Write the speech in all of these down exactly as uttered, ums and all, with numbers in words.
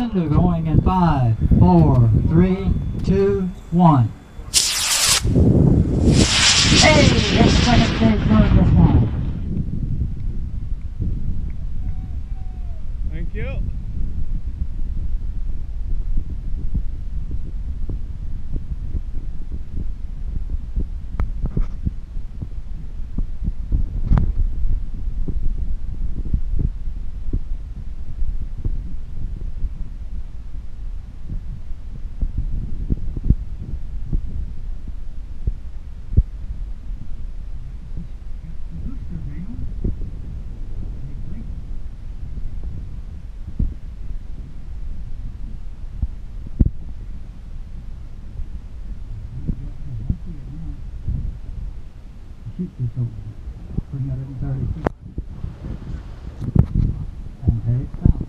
Ascender going in five, four, three, two, one. Hey, that's the second stage going this one. Thank you. Shoot this over three hundred thirty feet. And there it's down.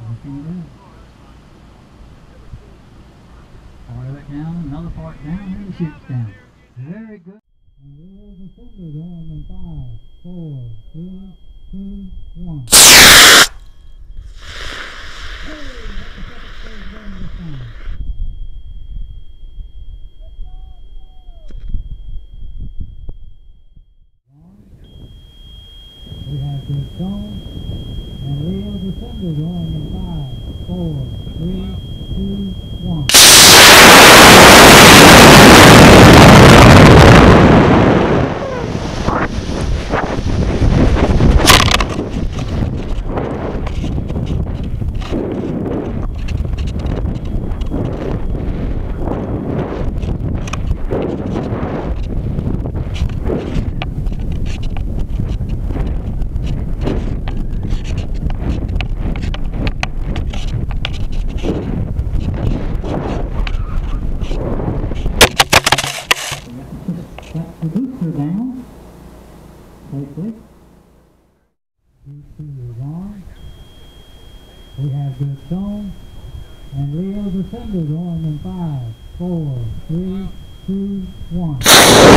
What can you do? Part of it down, another part down, and it shoots down. Very good. And there's a signal going in five, four, three, two, one. We have the stone and we have the thunder going in five, four, three, two, one. Down, safely. You see your arm. We have good stone. And Leo's ascender going in five, four, three, two, one.